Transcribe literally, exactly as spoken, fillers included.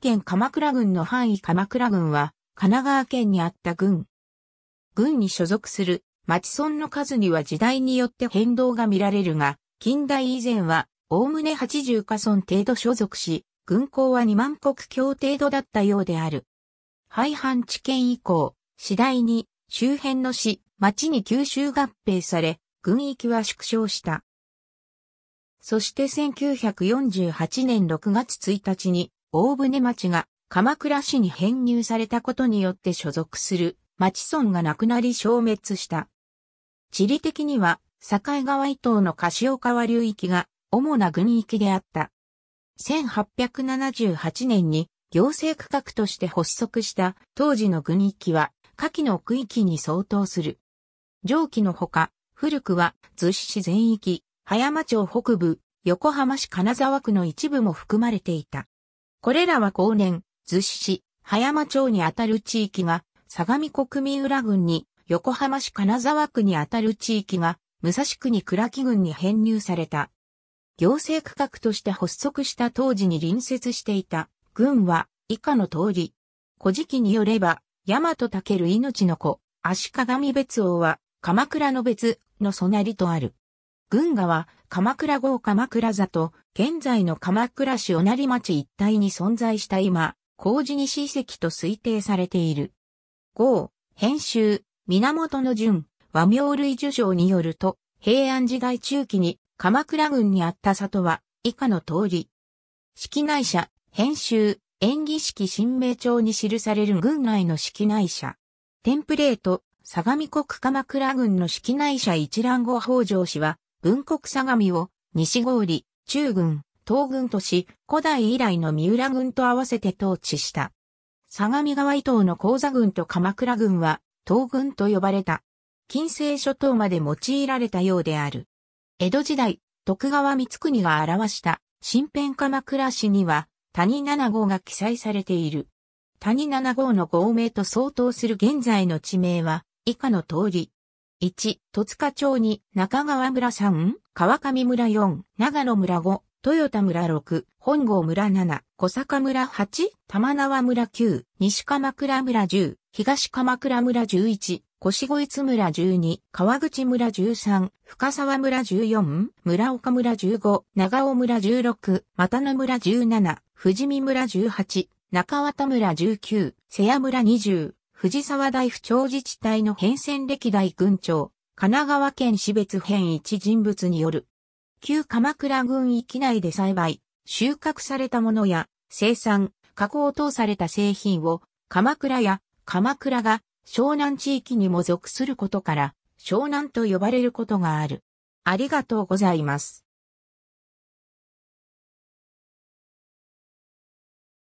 県鎌倉郡の範囲。鎌倉郡は神奈川県にあった郡。郡に所属する町村の数には時代によって変動が見られるが、近代以前はおおむねはちじゅうか村程度所属し、郡口はにまん石橋程度だったようである。廃藩置県以降、次第に周辺の市、町に吸収合併され、郡域は縮小した。そしてせんきゅうひゃくよんじゅうはちねんろくがつついたちに大船町が鎌倉市に編入されたことによって所属する町村がなくなり消滅した。地理的には境川以東の柏川流域が主な郡域であった。せんはっぴゃくななじゅうはちねんに行政区画として発足した当時の郡域は下記の区域に相当する。上記のほか、古くは逗子市全域、葉山町北部、横浜市金沢区の一部も含まれていた。これらは後年、逗子市、葉山町にあたる地域が、相模国三浦郡に、横浜市金沢区にあたる地域が、武蔵区に倉木郡に編入された。行政区画として発足した当時に隣接していた、郡は以下の通り。古事記によれば、大和武命の子、足利別王は、鎌倉の別の隣とある。郡下は鎌倉郷鎌倉里、現在の鎌倉市御成町一帯に存在した今、工事西遺跡と推定されている。郷、編集、源順、和名類聚抄によると、平安時代中期に鎌倉郡にあった里は以下の通り。式内社、編集、延喜式神明帳に記される郡内の式内社。テンプレート、相模国鎌倉郡の式内社一覧号北条氏は、文国相模を西郡、中郡、東郡とし、古代以来の三浦郡と合わせて統治した。相模川以東の高座郡と鎌倉郡は東郡と呼ばれた。近世諸島まで用いられたようである。江戸時代、徳川光圀が表した新編鎌倉史には谷七号が記載されている。谷七号の号名と相当する現在の地名は以下の通り。いち、戸塚町に、中川村さん、川上村よん、長野村ご、豊田村ろく、本郷村なな、小坂村はち、玉縄村きゅう、西鎌倉村じゅう、東鎌倉村じゅういち、腰越村じゅうに、川口村じゅうさん、深沢村じゅうよん、村岡村じゅうご、長尾村じゅうろく、又野村じゅうなな、富士見村じゅうはち、中綿村じゅうきゅう、瀬谷村にじゅう、藤沢大府町自治体の変遷歴代郡長、神奈川県市別編一人物による。旧鎌倉郡域内で栽培、収穫されたものや、生産、加工等された製品を、鎌倉や鎌倉が湘南地域にも属することから、湘南と呼ばれることがある。ありがとうございます。